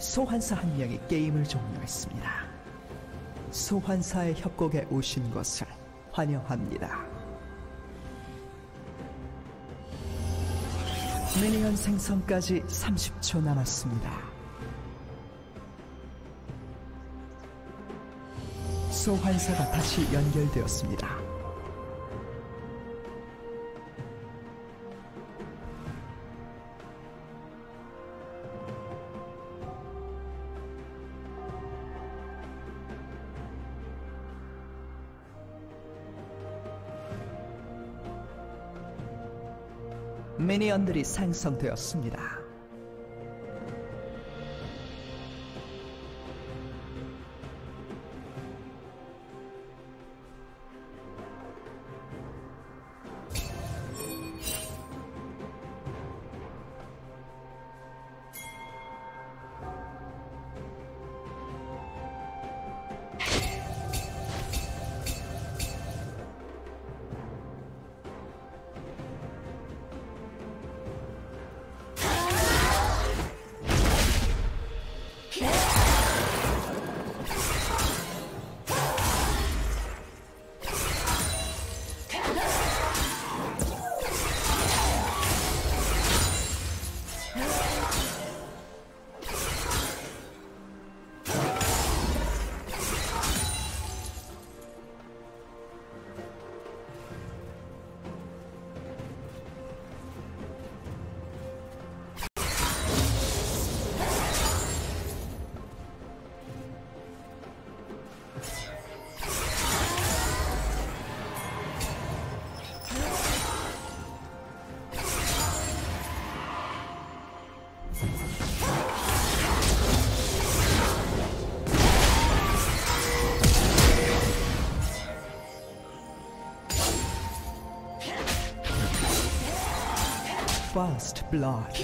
소환사 한 명이 게임을 종료했습니다. 소환사의 협곡에 오신 것을 환영합니다. 미니언 생성까지 30초 남았습니다. 소환사가 다시 연결되었습니다. 미니언들이 생성되었습니다. First blood.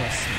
Lesson.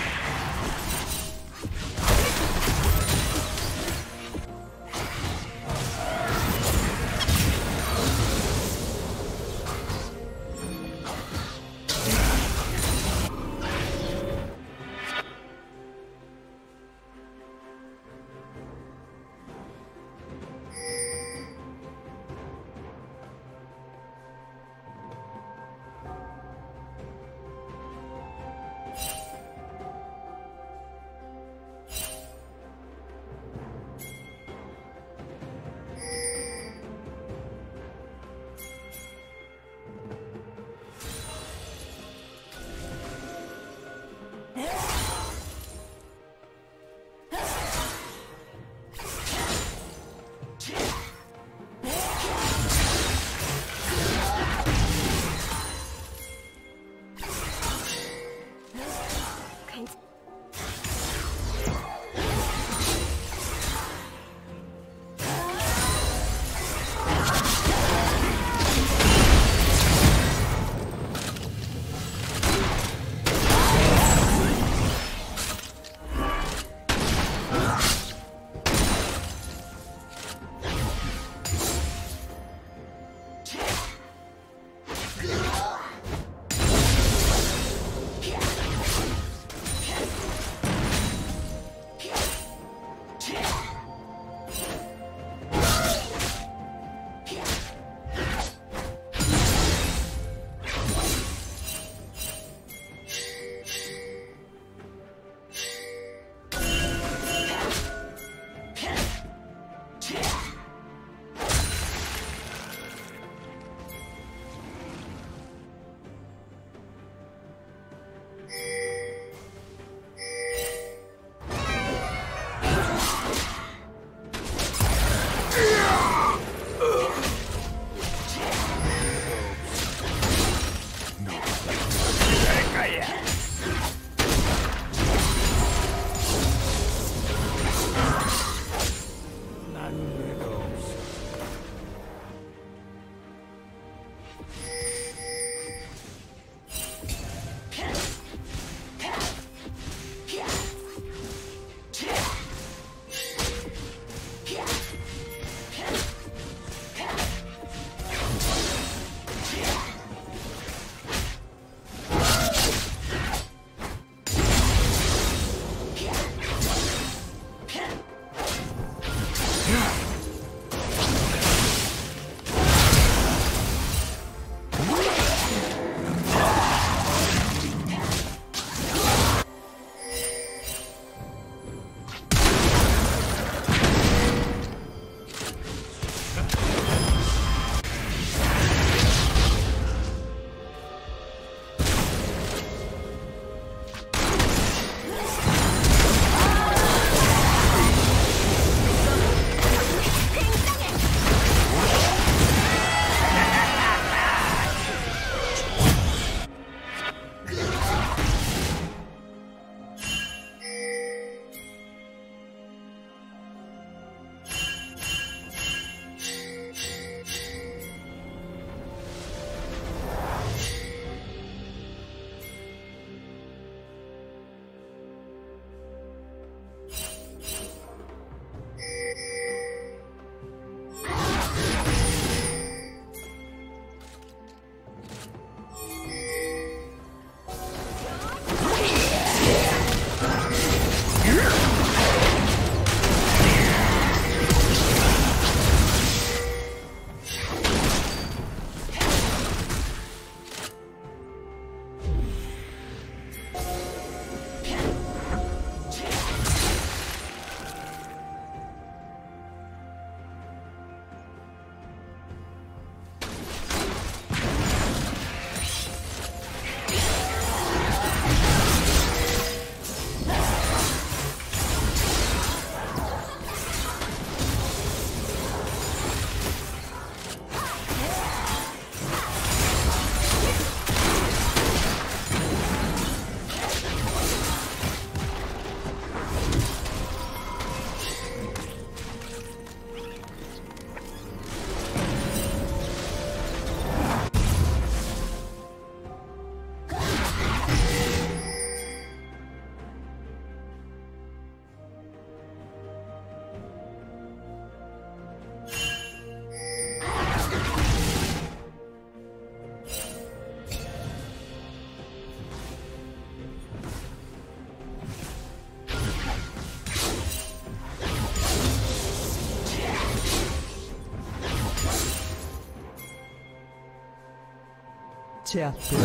Schärfe.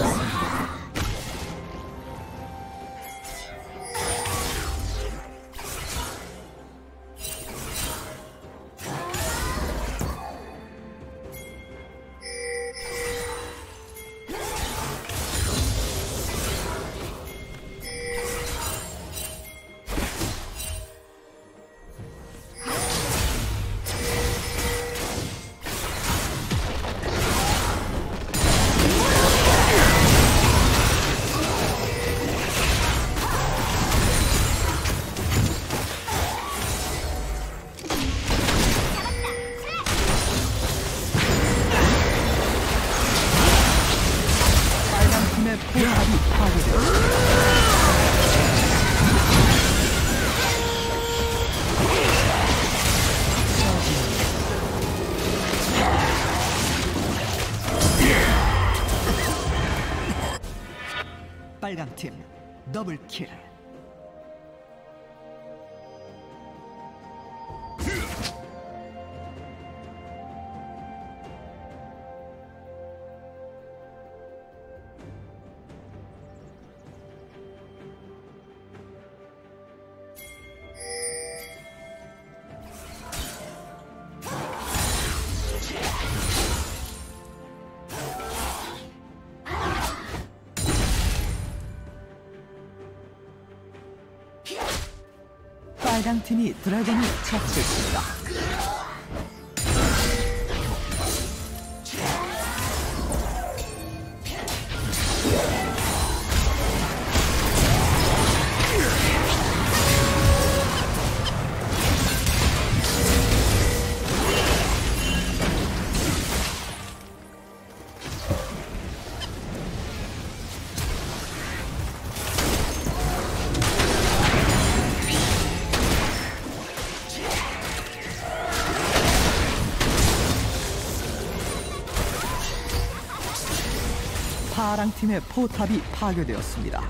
빨강팀 더블킬. 빨강팀이 드래곤을 처치했습니다. 파랑팀의 포탑이 파괴되었습니다.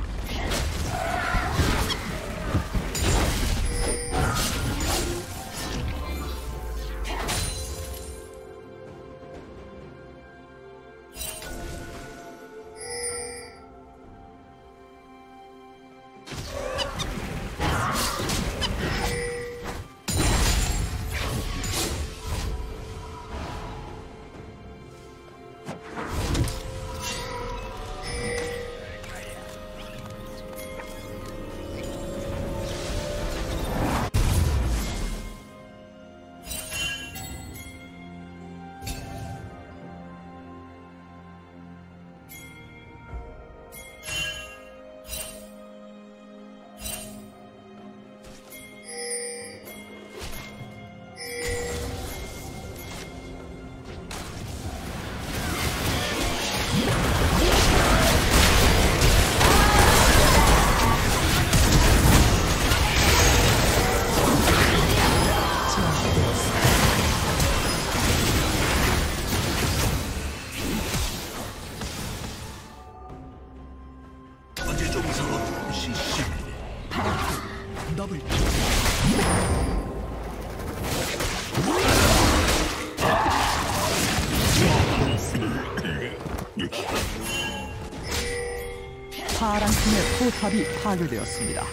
파랑팀의 포탑이 파괴되었습니다.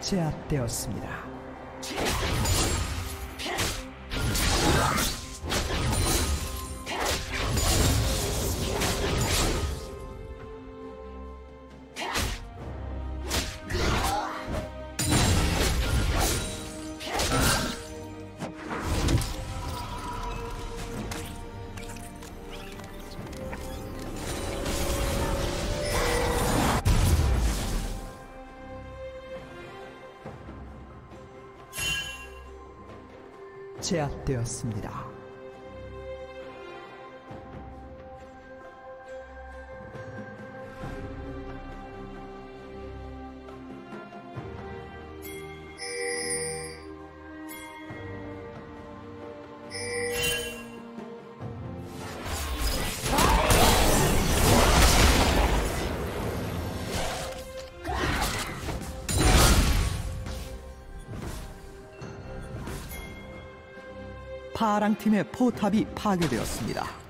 제압되었습니다. 제압되었습니다. 파랑팀의 포탑이 파괴되었습니다.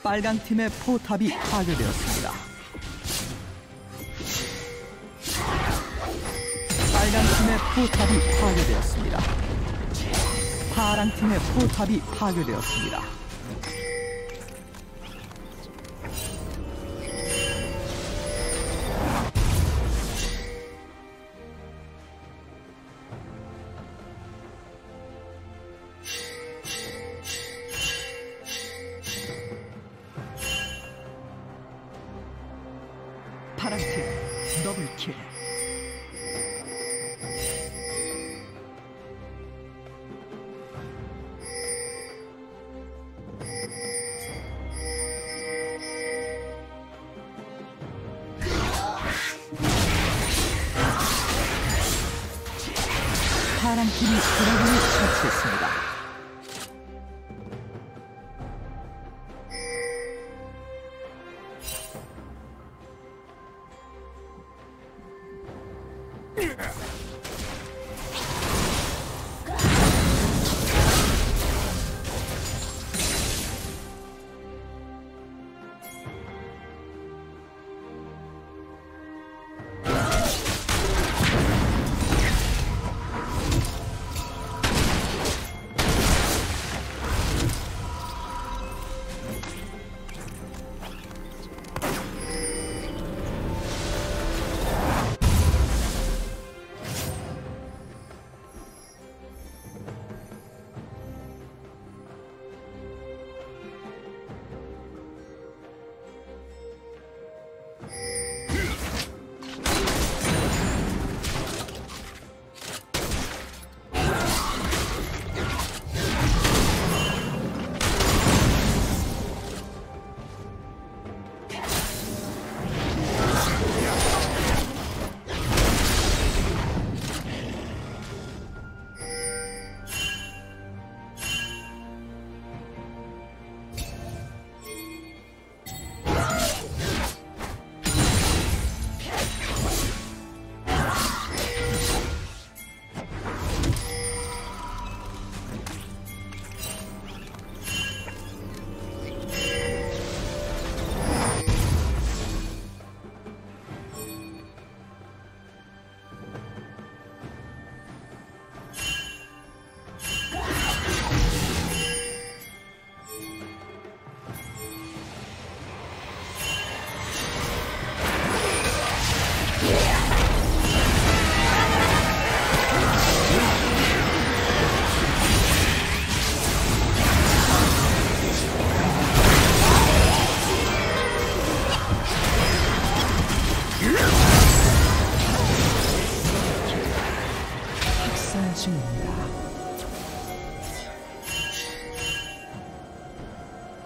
빨강 팀의 포탑이 파괴되었습니다. 빨강 팀의 포탑이 파괴되었습니다. 파랑 팀의 포탑이 파괴되었습니다. 파랑팀 더블킬. 파랑팀이 드래곤을 처치했습니다.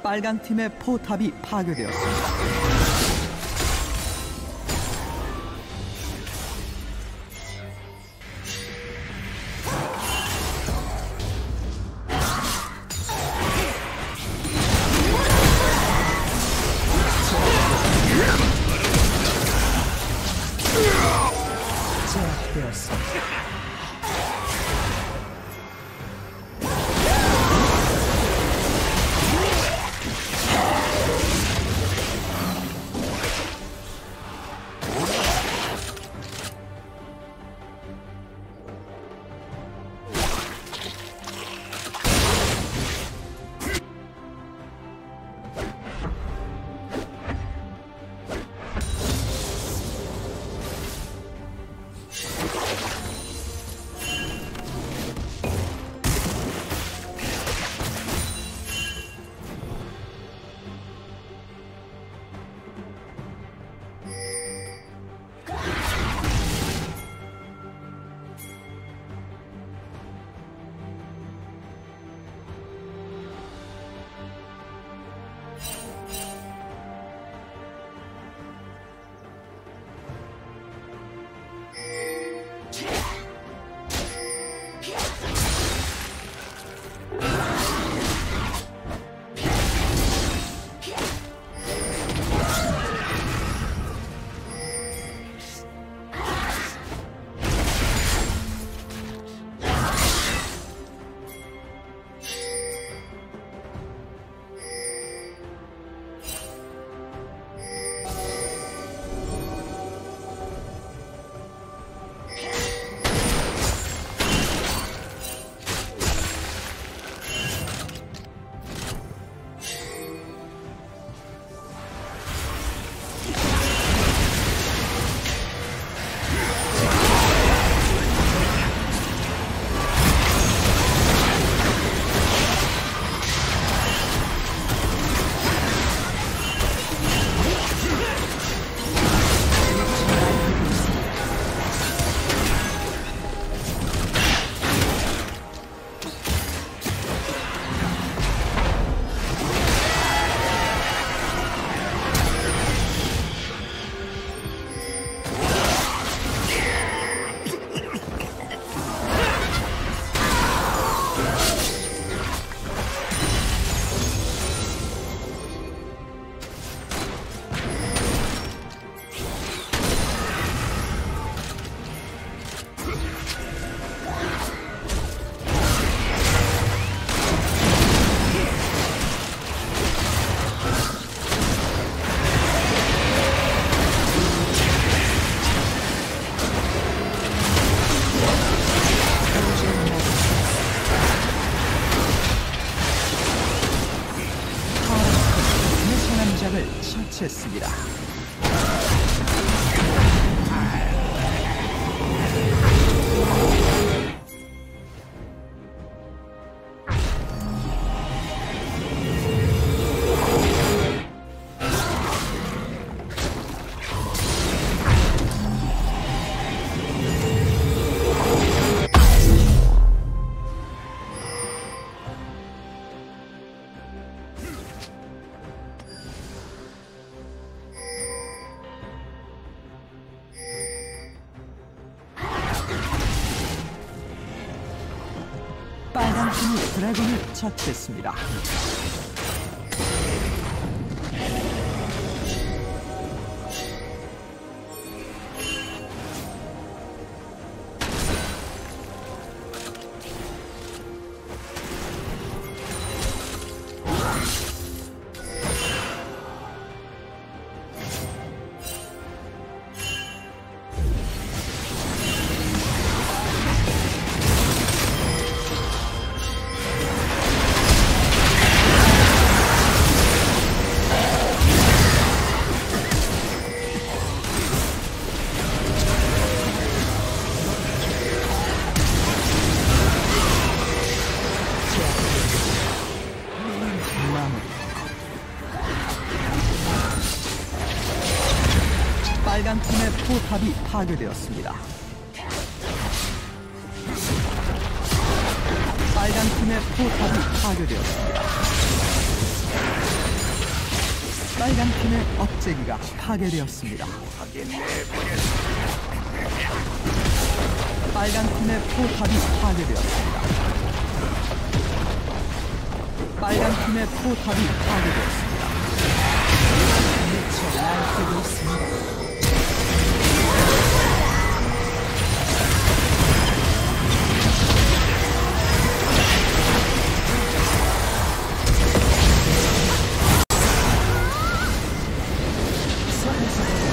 빨간 팀의 포탑이 파괴되었습니다. 했습니다. 드래곤을 처치했습니다. 빨간팀의 포탑이 파괴되었습니다. 빨간팀의 포탑이 파괴되었습니다. 빨간 팀의 업체기가 파괴되었습니다. 빨간 팀의 포탑이 파괴되었습니다. 빨간 팀의 포탑이 파괴되었습니다. 미쳐 날뛰고 있습니다. What is it?